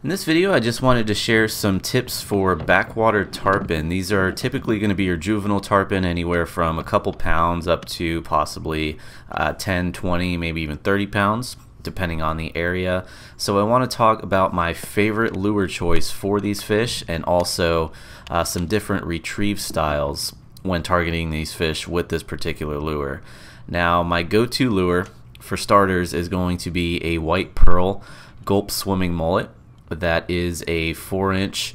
In this video, I just wanted to share some tips for backwater tarpon. These are typically going to be your juvenile tarpon, anywhere from a couple pounds up to possibly 10, 20, maybe even 30 pounds, depending on the area. So I want to talk about my favorite lure choice for these fish and also some different retrieve styles when targeting these fish with this particular lure. Now, my go-to lure, for starters, is going to be a white pearl Gulp swimming mullet. That is a 4-inch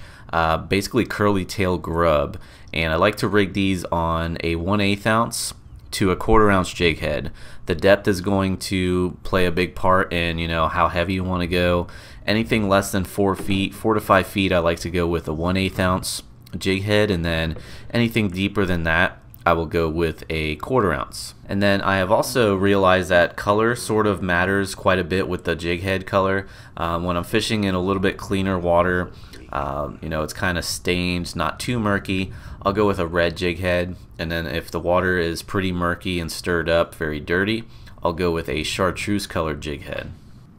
basically curly tail grub, and I like to rig these on a 1/8 ounce to a 1/4 ounce jig head. The depth is going to play a big part in, you know, how heavy you want to go. Anything less than 4 to 5 feet, I like to go with a 1/8 ounce jig head, and then anything deeper than that, I will go with a 1/4 ounce. And then I have also realized that color sort of matters quite a bit with the jig head color. When I'm fishing in a little bit cleaner water, you know, it's kind of stained, not too murky, I'll go with a red jig head. And then if the water is pretty murky and stirred up, very dirty, I'll go with a chartreuse colored jig head.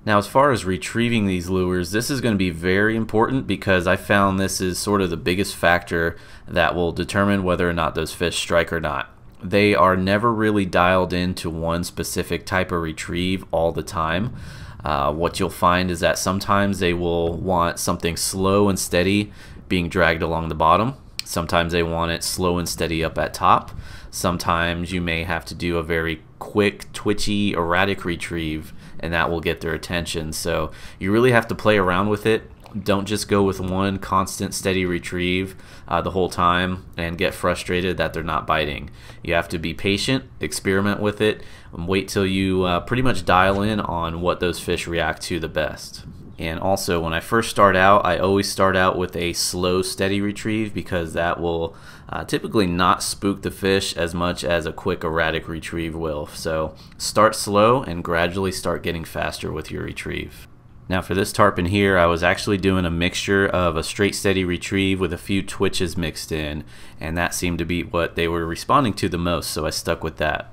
Now, as far as retrieving these lures, this is going to be very important because I found this is sort of the biggest factor that will determine whether or not those fish strike or not. They are never really dialed into one specific type of retrieve all the time. What you'll find is that sometimes they will want something slow and steady being dragged along the bottom. Sometimes they want it slow and steady up at top. Sometimes you may have to do a very quick, twitchy, erratic retrieve, and that will get their attention. So you really have to play around with it. Don't just go with one constant steady retrieve the whole time and get frustrated that they're not biting. You have to be patient, experiment with it, and wait till you pretty much dial in on what those fish react to the best. And also, when I first start out, I always start out with a slow, steady retrieve because that will typically not spook the fish as much as a quick, erratic retrieve will. So start slow and gradually start getting faster with your retrieve. Now, for this tarpon here, I was actually doing a mixture of a straight, steady retrieve with a few twitches mixed in, and that seemed to be what they were responding to the most, so I stuck with that.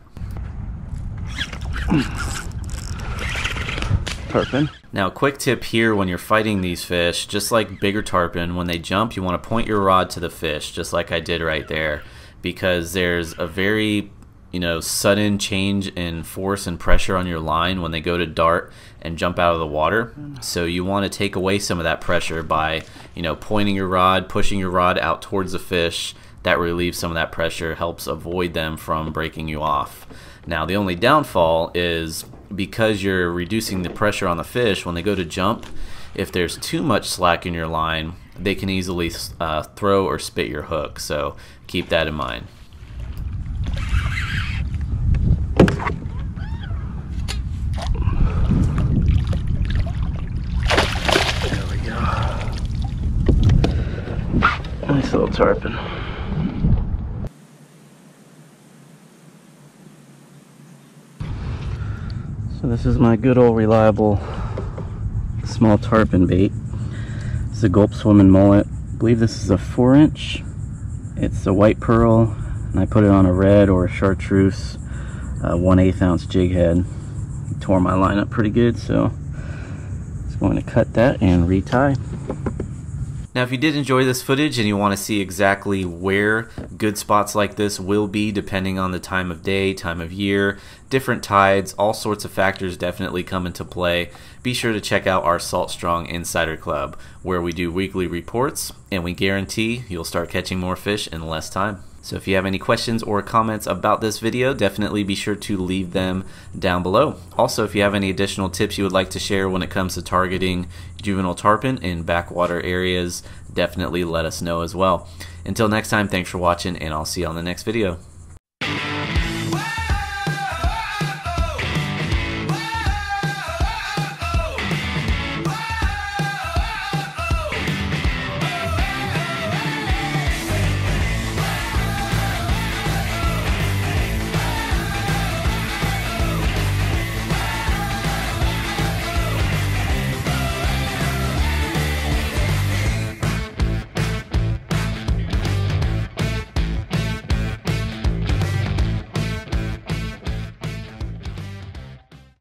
Tarpon. Now, a quick tip here: when you're fighting these fish, just like bigger tarpon, when they jump, you want to point your rod to the fish, just like I did right there, because there's a very, you know, sudden change in force and pressure on your line when they go to dart and jump out of the water. So you want to take away some of that pressure by, you know, pointing your rod, pushing your rod out towards the fish. That relieves some of that pressure, helps avoid them from breaking you off. Now, the only downfall is, because you're reducing the pressure on the fish, when they go to jump, if there's too much slack in your line, they can easily throw or spit your hook, so keep that in mind. There we go. Nice little tarpon. So this is my good old reliable small tarpon bait. It's a Gulp swimming mullet. I believe this is a 4-inch. It's a white pearl, and I put it on a red or a chartreuse 1/8 ounce jig head. It tore my line up pretty good, so it's going to cut that and retie. Now, if you did enjoy this footage and you want to see exactly where good spots like this will be depending on the time of day, time of year, different tides, all sorts of factors definitely come into play, be sure to check out our Salt Strong Insider Club, where we do weekly reports, and we guarantee you'll start catching more fish in less time. So if you have any questions or comments about this video, definitely be sure to leave them down below. Also, if you have any additional tips you would like to share when it comes to targeting juvenile tarpon in backwater areas, definitely let us know as well. Until next time, thanks for watching, and I'll see you on the next video.